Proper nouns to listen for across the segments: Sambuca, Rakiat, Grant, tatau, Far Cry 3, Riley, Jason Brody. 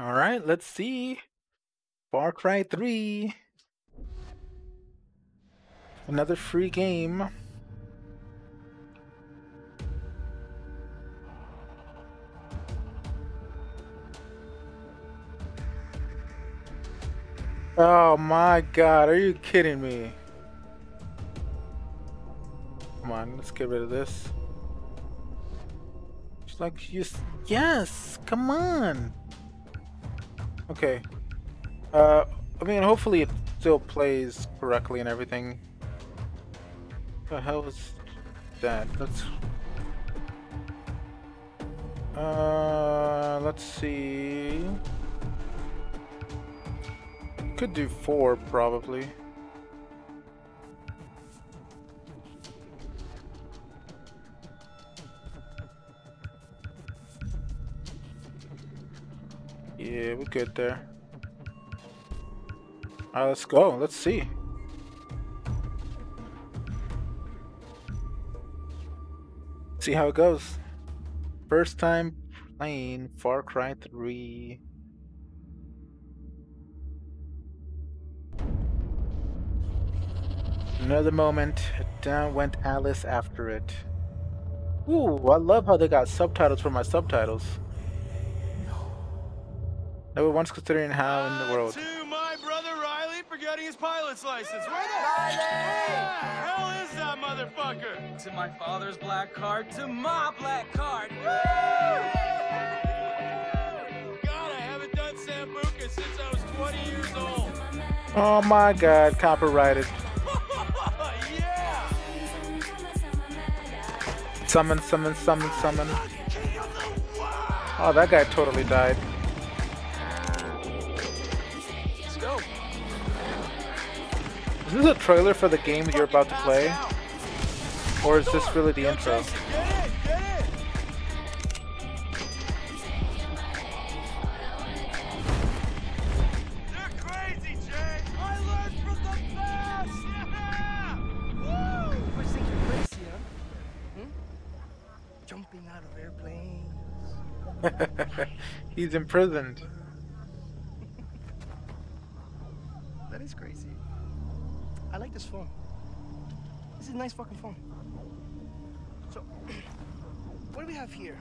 All right, let's see. Far Cry 3. Another free game. Oh my god, are you kidding me? Come on, let's get rid of this. Just like you. Yes, come on. Okay. I mean, hopefully it still plays correctly and everything. The hell is that? Let's see. Could do 4 probably. Yeah, we're good there. All right, let's go. Let's see. See how it goes. First time playing Far Cry 3. Another moment, down went Alice after it. Ooh, I love how they got subtitles for my subtitles. Never once considering how in the world. To my brother Riley for getting his pilot's license. Where the hell is that motherfucker? To my father's black card, to my black card. Woo! God, I haven't done Sambuca since I was 20 years old. Oh my god, copyrighted. Summon, summon, summon, summon. Oh, that guy totally died. Let's go. Is this a trailer for the game you're about to play? Or is this really the intro? He's imprisoned. That is crazy. I like this phone. This is a nice fucking phone. So, what do we have here?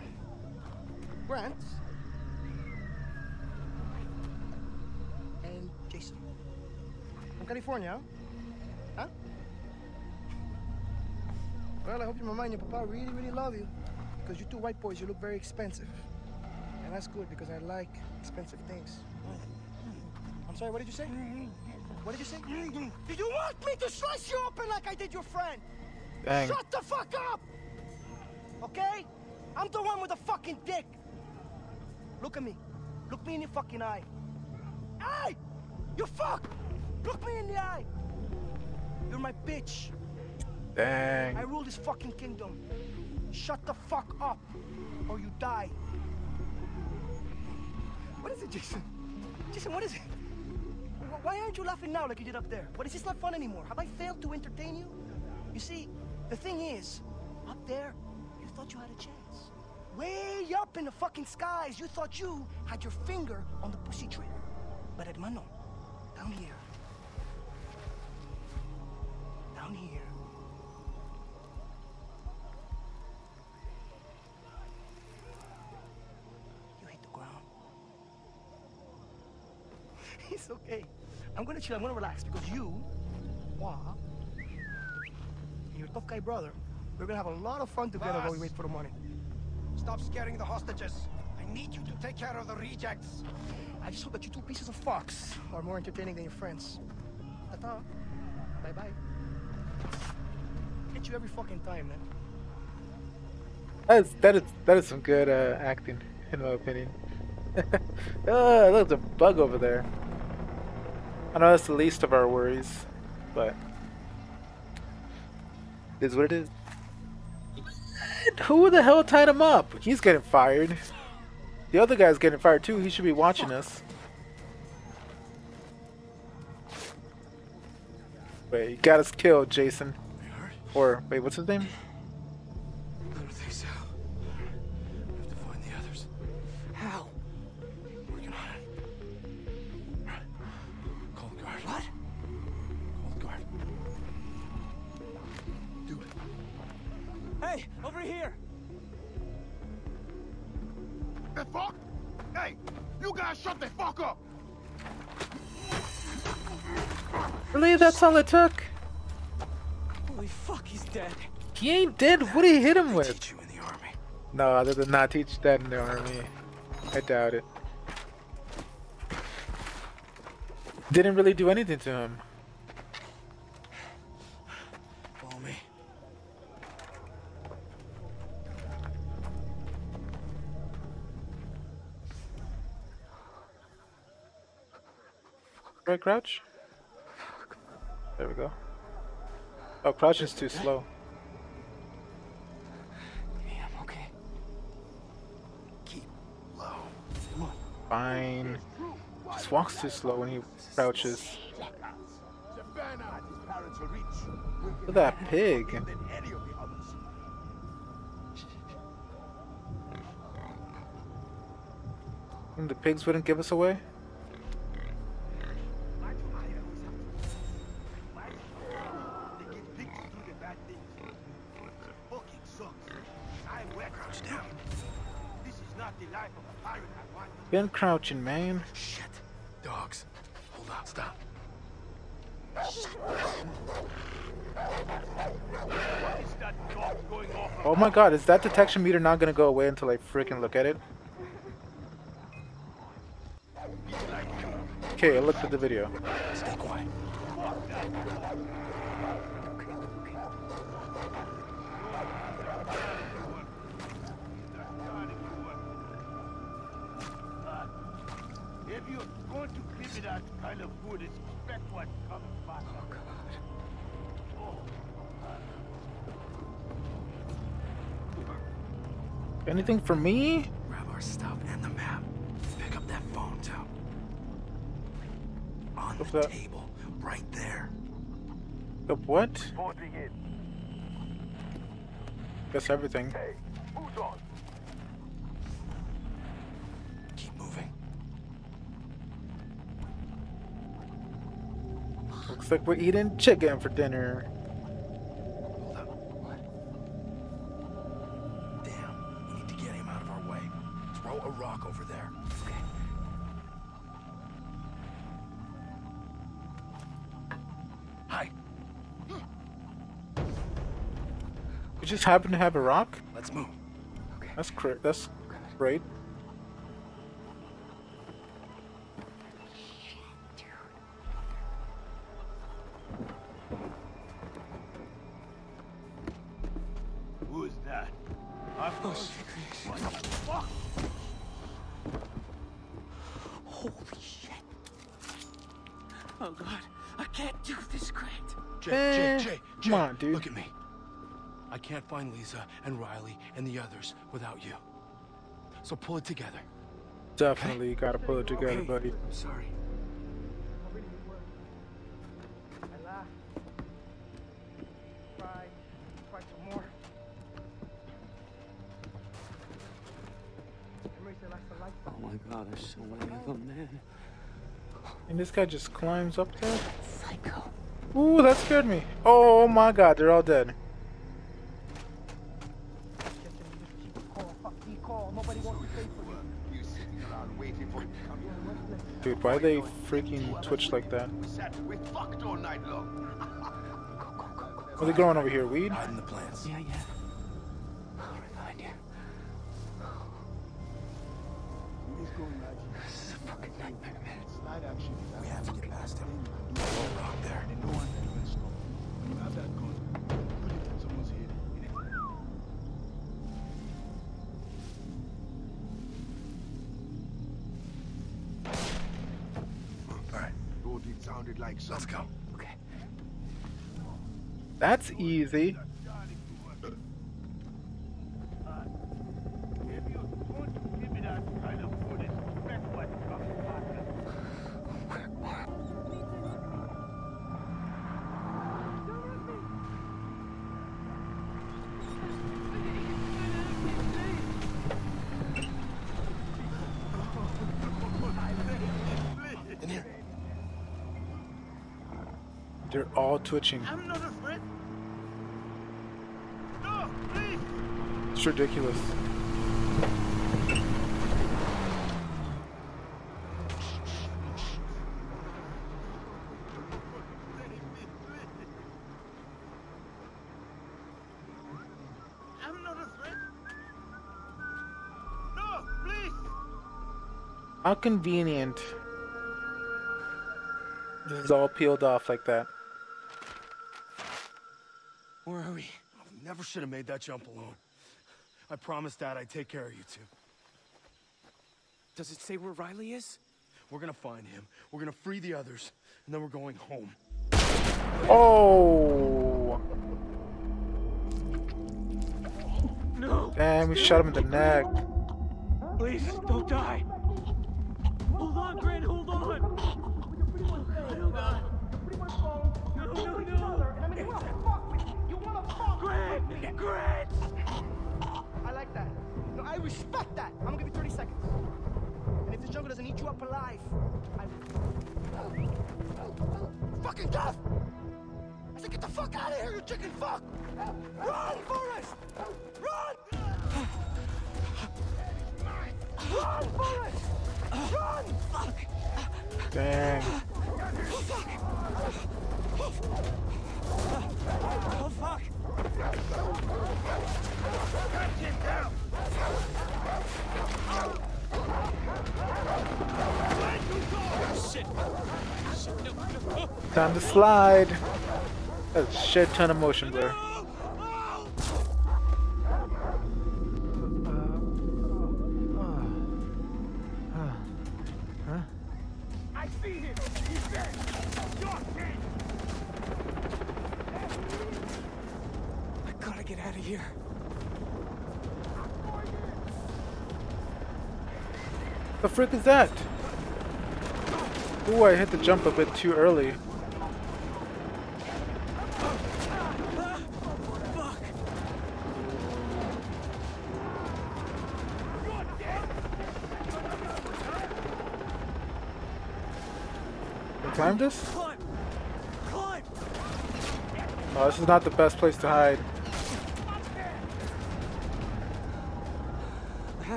Grant. And Jason. From California, huh? Well, I hope your mama and your papa really, really love you. Because you two white boys, you look very expensive. And that's good because I like expensive things. I'm sorry, what did you say? What did you say? Did you want me to slice you open like I did your friend? Dang. Shut the fuck up! Okay? I'm the one with the fucking dick. Look at me. Look me in the fucking eye. Hey! You fuck! Look me in the eye. You're my bitch. Dang. I rule this fucking kingdom. Shut the fuck up or you die. What is it, Jason? Jason, what is it? Why aren't you laughing now like you did up there? What is this not fun anymore? Have I failed to entertain you? You see, the thing is, up there, you thought you had a chance. Way up in the fucking skies, you thought you had your finger on the pussy trigger. But hermano, down here, it's okay. I'm gonna chill, I'm gonna relax because you, Wah, and your tough guy brother, we're gonna have a lot of fun together while we wait for the money. Stop scaring the hostages. I need you to take care of the rejects. I just hope that you two pieces of fox are more entertaining than your friends. Ta-ta. Bye-bye. Get you every fucking time, man. That is some good acting, in my opinion. Oh, there's a bug over there. I know that's the least of our worries, but it is what it is. What? Who the hell tied him up? He's getting fired. The other guy's getting fired too. He should be watching us. Wait, you got us killed, Jason. Or wait, what's his name? I don't think so. I have to find the others. How? Working on it. Hey, over here! The fuck? Hey, you guys shut the fuck up! Really? That's all it took? Holy fuck, he's dead. He ain't dead. What did he hit him with? Teach you in the army. No, they did not teach that in the army. I doubt it. Didn't really do anything to him. Follow me. Right, crouch? There we go. Oh, crouch is too slow. Yeah, I'm okay. Keep low. Fine. Just walks too slow when he crouches. Look at that pig. And the pigs wouldn't give us away? Been crouching, man. Shit. Dogs. Hold on, stop. Oh my god, is that detection meter not gonna go away until I freaking look at it? Okay, I looked at the video. Stay quiet. That kind of food is expect what comes back. Oh god. Anything for me? Grab our stuff and the map. Pick up that phone too. On the table, right there. The what? That's everything. Hey, who's on? Keep moving. Looks like we're eating chicken for dinner. Hold up. What? Damn, we need to get him out of our way. Throw a rock over there. Okay. Hi. We just happen to have a rock? Let's move. Okay. That's great. That's great. Dude. Look at me. I can't find Lisa and Riley and the others without you. So pull it together. Definitely gotta pull it together, buddy. Sorry. Oh my god, there's so many of them, man. And this guy just climbs up there? Psycho. Ooh, that scared me. Oh my god, they're all dead. Dude, why they freaking twitch like that? What are they growing over here? Weed? Hiding the plants. Yeah, yeah. I'll remind you. This is a fucking nightmare, man. We have to get past him. Sounded like something. Let's go. Okay. That's easy. They're all twitching. I'm not afraid. No, please. It's ridiculous. How convenient. This is all peeled off like that. Where are we? I never should have made that jump alone. I promised Dad I'd take care of you two. Does it say where Riley is? We're gonna find him. We're gonna free the others, and then we're going home. Oh! No! Damn, we shot him in the neck. Please, don't die. Hold on, Grant, hold on! No, Grant! Grant! I like that. No, I respect that. I'm gonna give you 30 seconds. And if the jungle doesn't eat you up alive, I will. Fucking tough! I said get the fuck out of here, you chicken fuck! Run, Forrest! Run! Run, Forrest! Run! Fuck! Dang. Oh, fuck! Oh, fuck! Get down! Shit! Shit, no. Time to slide! That's a shit ton of motion blur. What the frick is that? Ooh, I hit the jump a bit too early. Can I climb this? Oh, this is not the best place to hide.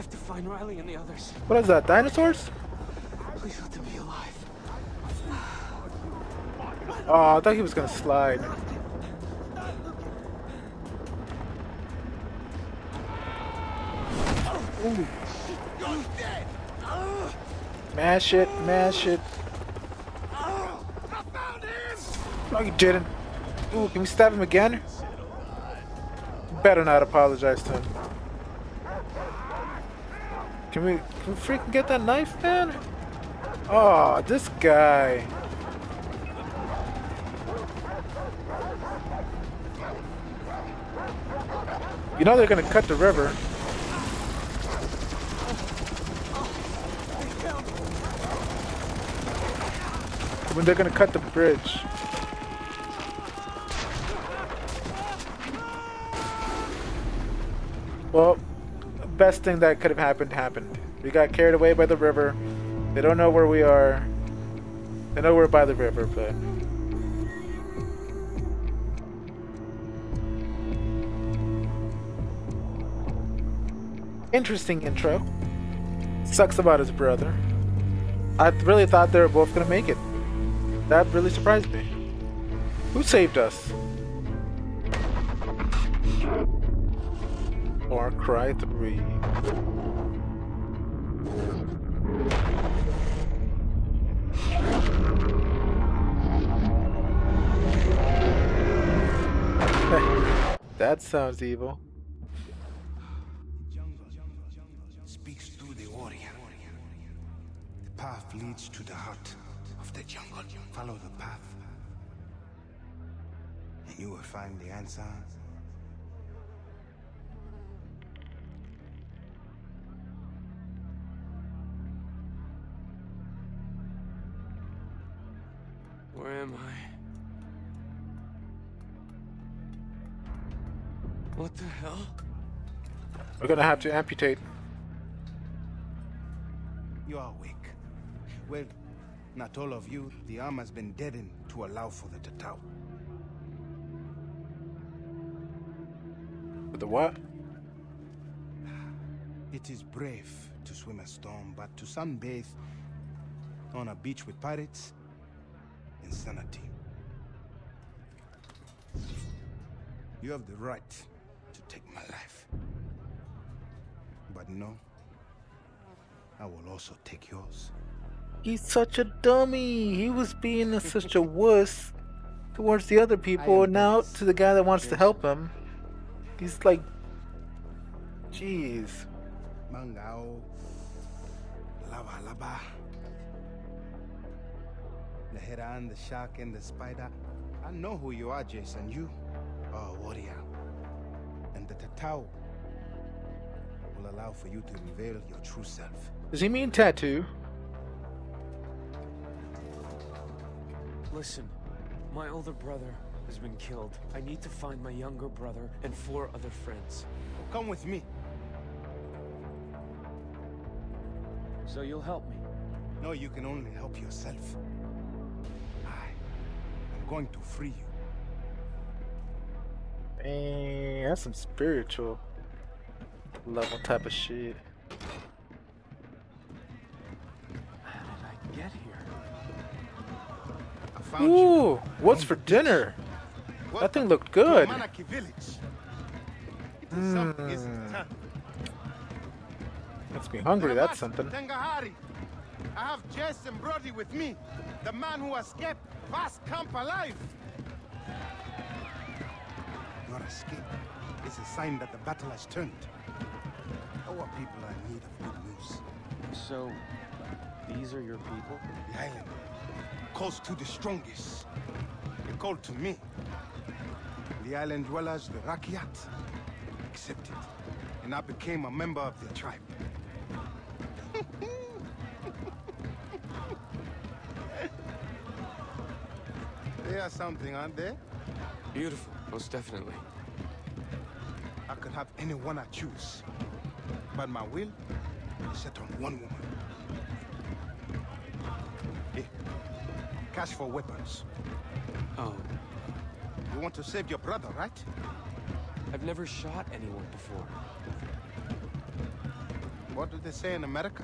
To find Riley and the others. What is that? Dinosaurs? Please let them be alive. Oh, I thought he was gonna slide. Ooh. Mash it, mash it. No, you didn't. Ooh, can we stab him again? Better not apologize to him. Can we freaking get that knife, man? Oh, this guy. You know they're gonna cut the river. When they're gonna cut the bridge. Well, best thing that could have happened happened. We got carried away by the river. They don't know where we are. They know we're by the river, but interesting intro. Sucks about his brother. I really thought they were both gonna make it. That really surprised me. Who saved us? Far Cry 3. That sounds evil. Speaks through the warrior. The path leads to the heart of the jungle. Follow the path, and you will find the answer. Where am I? What the hell? We're gonna have to amputate. You are awake. Well, not all of you. The arm has been deadened to allow for the tatau. The what? It is brave to swim a storm, but to sunbathe on a beach with pirates, insanity. You have the right to take my life. But no, I will also take yours. He's such a dummy. He was being such a wuss towards the other people. Now to the guy that wants to help him, he's like, jeez. Mangao, lava, lava. The heron, the shark, and the spider. I know who you are, Jason. You are a warrior. And the tattoo will allow for you to reveal your true self. Does he mean tattoo? Listen, my older brother has been killed. I need to find my younger brother and 4 other friends. Well, come with me. So you'll help me? No, you can only help yourself. I'm going to free you. Man, that's some spiritual level type of shit. How did I get here? I found you. What's for dinner? That thing looked good. Makes me hungry, that's something. I have Jason Brody with me, the man who escaped vast camp alive. Your escape is a sign that the battle has turned. Our people are in need of good news. So, these are your people? The island calls to the strongest. They call to me. The island dwellers, the Rakiat, accepted, and I became a member of their tribe. They are something, aren't they? Beautiful, most definitely. I could have anyone I choose, but my will is set on one woman. Here, cash for weapons. Oh. You want to save your brother, right? I've never shot anyone before. What do they say in America?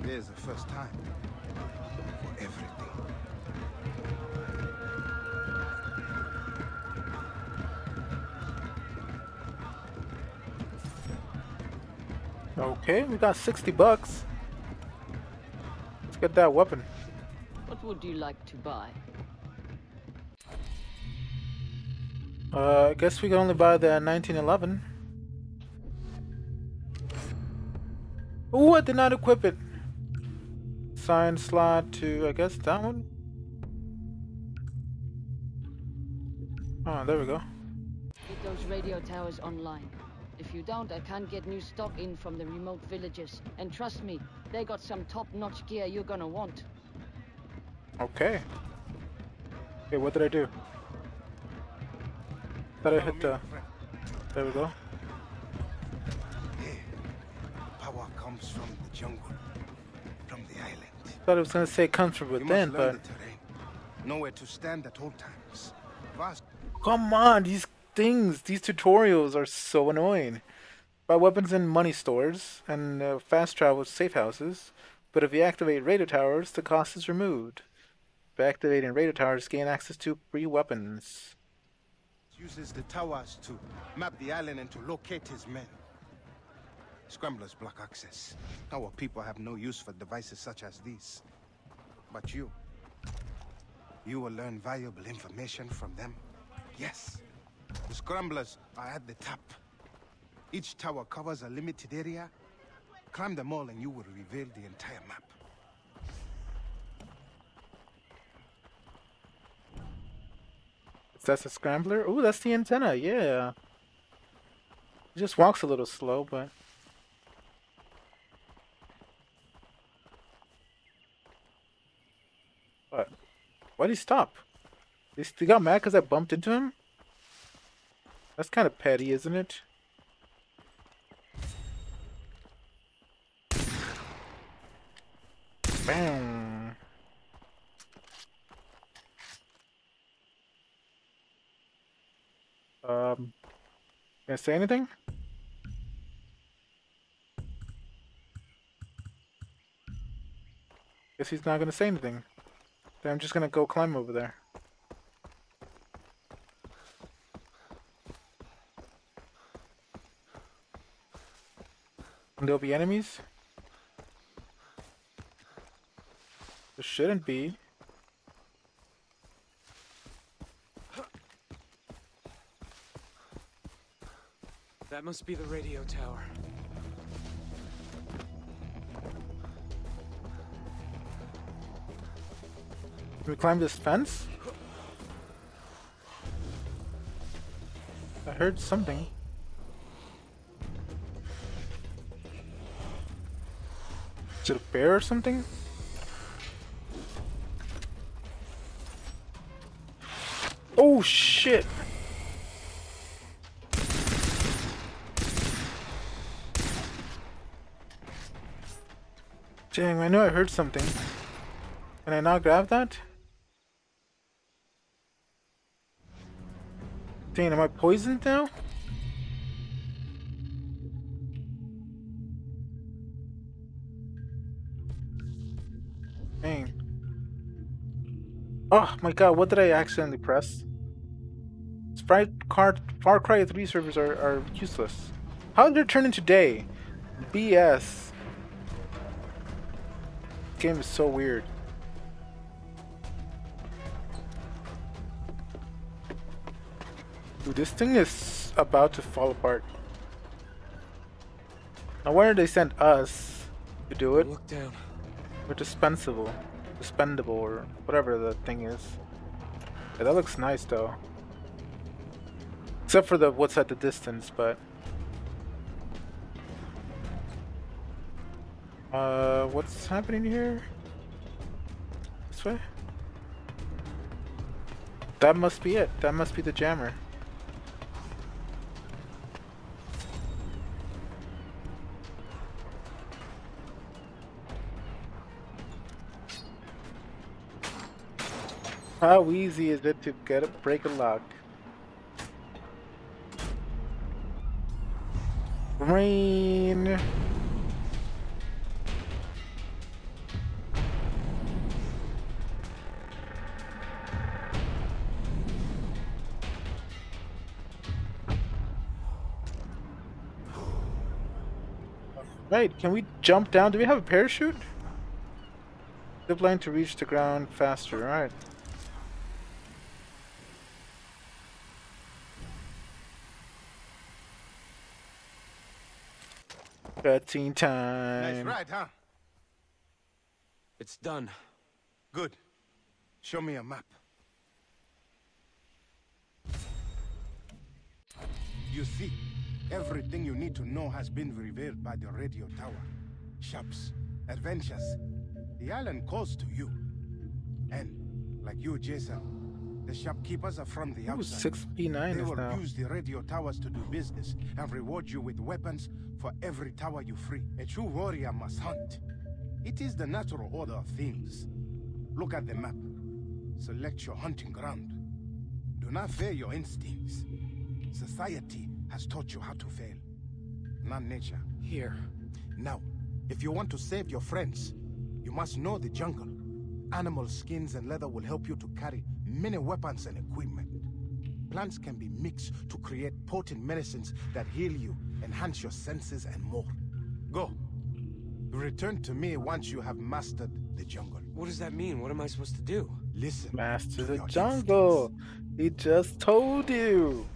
There's a first time for everything. Okay, we got 60 bucks. Let's get that weapon. What would you like to buy? I guess we can only buy the 1911. Ooh, I did not equip it. Sign slot to, I guess, that one? Oh, there we go. Get those radio towers online. If you don't, I can't get new stock in from the remote villages. And trust me, they got some top-notch gear you're gonna want. Okay. Okay, what did I do? Thought I hit the... There we go. Power comes from the jungle, from the island. Thought I was gonna say comes from within, but... Nowhere to stand at all times. Come on, these things, these tutorials are so annoying. Buy weapons in money stores and fast travel safe houses, but if you activate radar towers, the cost is removed. By activating radar towers, gain access to free weapons. Uses the towers to map the island and to locate his men. Scramblers block access. Our people have no use for devices such as these. But you will learn valuable information from them. Yes, the scramblers are at the top. Each tower covers a limited area. Climb them all and you will reveal the entire map. That's a scrambler. Oh, that's the antenna. Yeah. It just walks a little slow, but what? Why did he stop? He got mad because I bumped into him. That's kind of petty, isn't it? Bam. Gonna say anything? Guess he's not gonna say anything. Then I'm just gonna go climb over there. And there'll be enemies? There shouldn't be. That must be the radio tower. Can we climb this fence? I heard something. Is it a bear or something? Oh shit! Dang, I know I heard something. Can I not grab that? Dang, am I poisoned now? Dang. Oh my god, what did I accidentally press? Far Cry 3 servers are useless. How did they turn into day? BS. This game is so weird. Dude, this thing is about to fall apart. Now why did they send us to do it? Look down. We're dispendable, or whatever the thing is. Yeah, that looks nice though. Except for the what's at the distance, but what's happening here? This way? That must be it. That must be the jammer. How easy is it to break a lock? Rain. Right, can we jump down? Do we have a parachute? Zip line to reach the ground faster, alright. Cutscene time. Nice ride, huh? It's done. Good. Show me a map. You see? Everything you need to know has been revealed by the radio tower. Shops, adventures. The island calls to you. And, like you, Jason, the shopkeepers are from the outside. 6P9 they will use the radio towers to do business and reward you with weapons for every tower you free. A true warrior must hunt. It is the natural order of things. Look at the map. Select your hunting ground. Do not fear your instincts. Society has taught you how to fail, not nature. Here. Now, if you want to save your friends, you must know the jungle. Animal skins and leather will help you to carry many weapons and equipment. Plants can be mixed to create potent medicines that heal you, enhance your senses, and more. Go. Return to me once you have mastered the jungle. What does that mean? What am I supposed to do? Listen. Master the jungle. Instincts. He just told you.